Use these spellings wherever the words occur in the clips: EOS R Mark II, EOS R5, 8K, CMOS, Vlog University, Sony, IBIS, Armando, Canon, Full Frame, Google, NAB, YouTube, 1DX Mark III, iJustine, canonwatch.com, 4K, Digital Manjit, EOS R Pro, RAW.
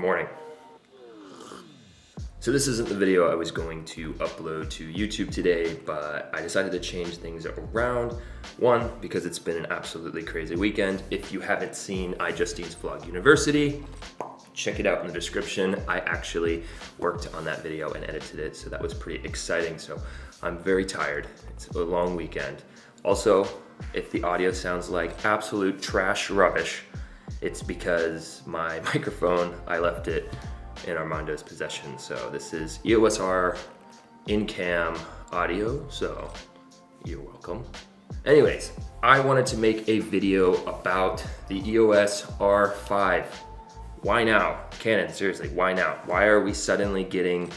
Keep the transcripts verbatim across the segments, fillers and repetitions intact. Good morning. So this isn't the video I was going to upload to YouTube today, but I decided to change things around. One, because it's been an absolutely crazy weekend. If you haven't seen iJustine's Vlog University, check it out in the description. I actually worked on that video and edited it, so that was pretty exciting. So I'm very tired. It's a long weekend. Also, if the audio sounds like absolute trash rubbish, it's because my microphone, I left it in Armando's possession. So this is E O S R in-cam audio, so you're welcome. Anyways, I wanted to make a video about the E O S R five. Why now? Canon, seriously, why now? Why are we suddenly getting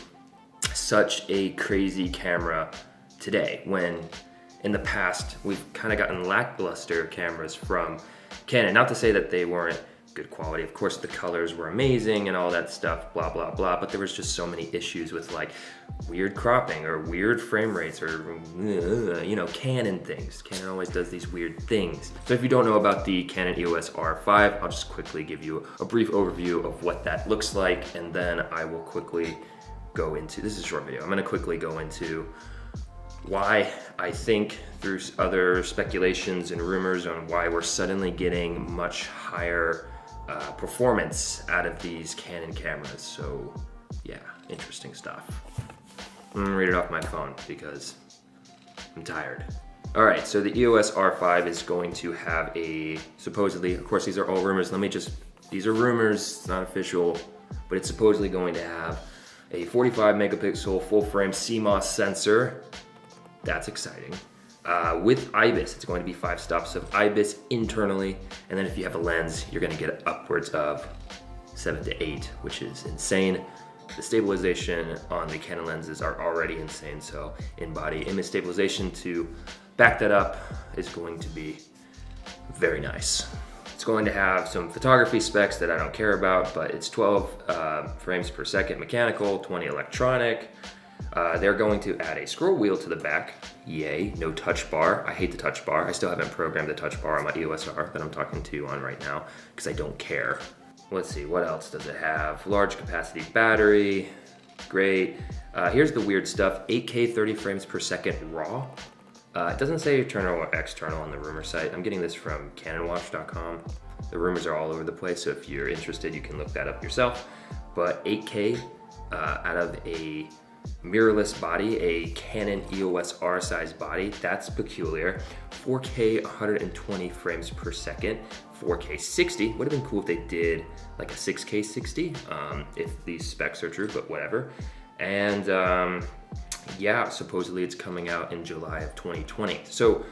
such a crazy camera today when in the past we've kind of gotten lackluster cameras from Canon? Not to say that they weren't good quality. Of course, the colors were amazing and all that stuff, blah, blah, blah. But there was just so many issues with like weird cropping or weird frame rates or, you know, Canon things. Canon always does these weird things. So if you don't know about the Canon E O S R five, I'll just quickly give you a brief overview of what that looks like. And then I will quickly go into, this is a short video. I'm gonna quickly go into why I think through other speculations and rumors on why we're suddenly getting much higher uh, performance out of these Canon cameras. So yeah, interesting stuff. I'm gonna read it off my phone because I'm tired. All right, so the E O S R five is going to have a, supposedly, of course these are all rumors, let me just, these are rumors, it's not official, but it's supposedly going to have a forty-five megapixel full frame C MOS sensor. That's exciting. Uh, with IBIS, it's going to be five stops of IBIS internally. And then if you have a lens, you're gonna get upwards of seven to eight, which is insane. The stabilization on the Canon lenses are already insane. So in-body image stabilization to back that up is going to be very nice. It's going to have some photography specs that I don't care about, but it's twelve uh, frames per second mechanical, twenty electronic. Uh, they're going to add a scroll wheel to the back. Yay, no touch bar. I hate the touch bar. I still haven't programmed the touch bar on my E O S R that I'm talking to you on right now because I don't care. Let's see, what else does it have? Large capacity battery, great. Uh, here's the weird stuff, eight K thirty frames per second RAW. Uh, it doesn't say internal or external on the rumor site. I'm getting this from canon watch dot com. The rumors are all over the place, so if you're interested, you can look that up yourself. But eight K uh, out of a mirrorless body, a Canon E O S R size body, that's peculiar. four K one hundred twenty frames per second, four K sixty, would have been cool if they did like a six K sixty, um, if these specs are true, but whatever. And um, yeah, supposedly it's coming out in July of twenty twenty. So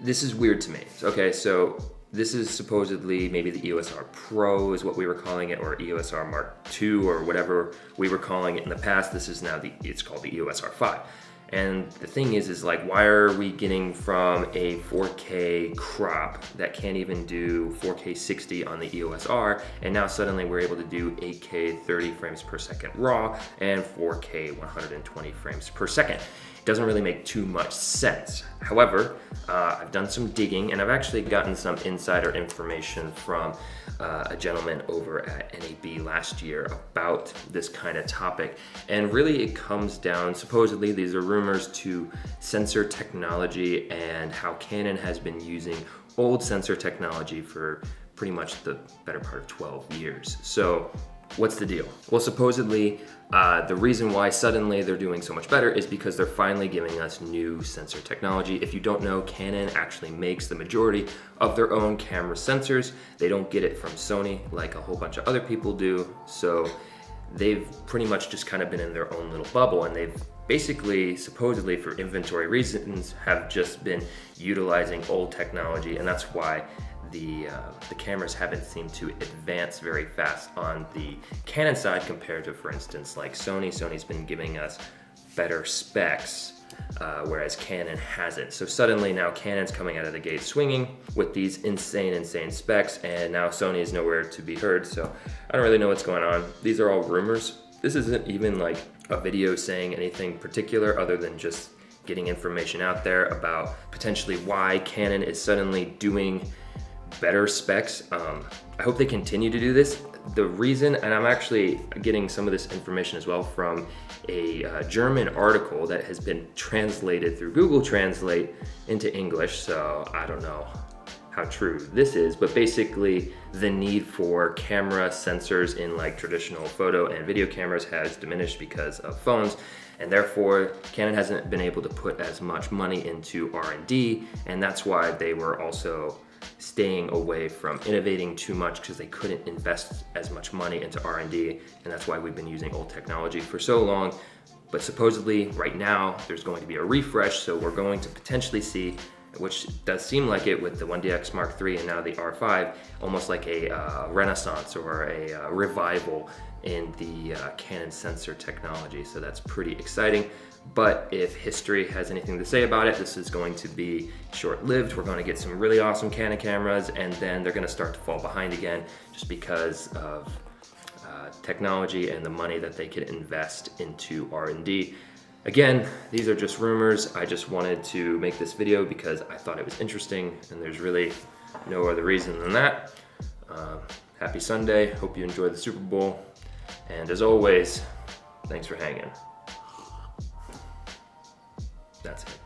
this is weird to me. Okay, so this is supposedly maybe the E O S R Pro is what we were calling it, or E O S R Mark two, or whatever we were calling it in the past. This is now the, it's called the E O S R five. And the thing is, is like, why are we getting from a four K crop that can't even do four K sixty on the E O S R, and now suddenly we're able to do eight K thirty frames per second RAW and four K one hundred twenty frames per second. Doesn't really make too much sense. However, uh, I've done some digging and I've actually gotten some insider information from uh, a gentleman over at N A B last year about this kind of topic. And really it comes down, supposedly these are rumors, to sensor technology and how Canon has been using old sensor technology for pretty much the better part of twelve years. So what's the deal? Well, supposedly uh, the reason why suddenly they're doing so much better is because they're finally giving us new sensor technology. If you don't know, Canon actually makes the majority of their own camera sensors. They don't get it from Sony like a whole bunch of other people do. So they've pretty much just kind of been in their own little bubble, and they've basically, supposedly for inventory reasons, have just been utilizing old technology, and that's why The, uh, the cameras haven't seemed to advance very fast on the Canon side compared to, for instance, like Sony. Sony's been giving us better specs, uh, whereas Canon hasn't. So suddenly now Canon's coming out of the gate swinging with these insane, insane specs, and now Sony is nowhere to be heard. So I don't really know what's going on. These are all rumors. This isn't even like a video saying anything particular other than just getting information out there about potentially why Canon is suddenly doing better specs. Um, I hope they continue to do this. The reason, and I'm actually getting some of this information as well from a uh, German article that has been translated through Google Translate into English, so I don't know how true this is, but basically the need for camera sensors in like traditional photo and video cameras has diminished because of phones, and therefore Canon hasn't been able to put as much money into R and D, and that's why they were also staying away from innovating too much because they couldn't invest as much money into R and D, and that's why we've been using old technology for so long. But supposedly right now there's going to be a refresh, so we're going to potentially see, which does seem like it with the one D X Mark three and now the R five, almost like a uh, renaissance or a uh, revival in the uh, Canon sensor technology. So that's pretty exciting. But if history has anything to say about it, this is going to be short-lived. We're going to get some really awesome Canon cameras, and then they're going to start to fall behind again just because of uh, technology and the money that they could invest into R and D. Again, these are just rumors. I just wanted to make this video because I thought it was interesting, and there's really no other reason than that. Um, happy Sunday. Hope you enjoy the Super Bowl. And as always, thanks for hanging. That's it.